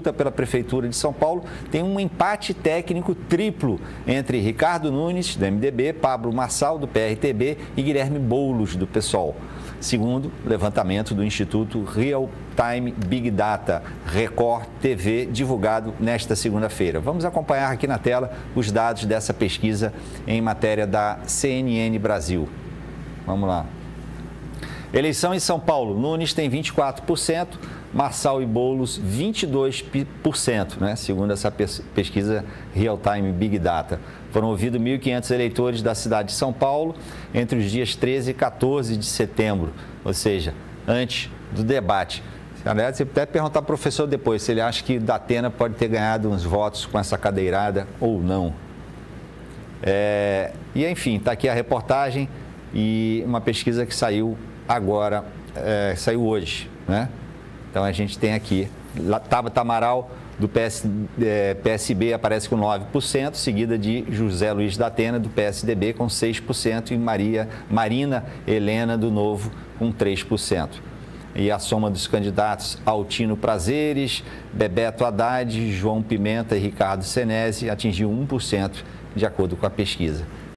disputa pela Prefeitura de São Paulo, tem um empate técnico triplo entre Ricardo Nunes, do MDB, Pablo Marçal, do PRTB e Guilherme Boulos, do PSOL. Segundo levantamento do Instituto Real Time Big Data, Record TV, divulgado nesta segunda-feira. Vamos acompanhar aqui na tela os dados dessa pesquisa em matéria da CNN Brasil. Vamos lá. Eleição em São Paulo, Nunes tem 24%, Marçal e Boulos 22%, né? Segundo essa pesquisa Real Time Big Data. Foram ouvidos 1.500 eleitores da cidade de São Paulo entre os dias 13 e 14 de setembro, ou seja, antes do debate. Aliás, você deve perguntar ao professor depois se ele acha que Datena pode ter ganhado uns votos com essa cadeirada ou não. E enfim, está aqui a reportagem e uma pesquisa que saiu agora, saiu hoje, né? Então a gente tem aqui, Tabata Amaral do PSB aparece com 9%, seguida de José Luiz Datena do PSDB com 6% e Marina Helena do Novo com 3%. E a soma dos candidatos Altino Prazeres, Bebeto Haddad, João Pimenta e Ricardo Senesi atingiu 1% de acordo com a pesquisa.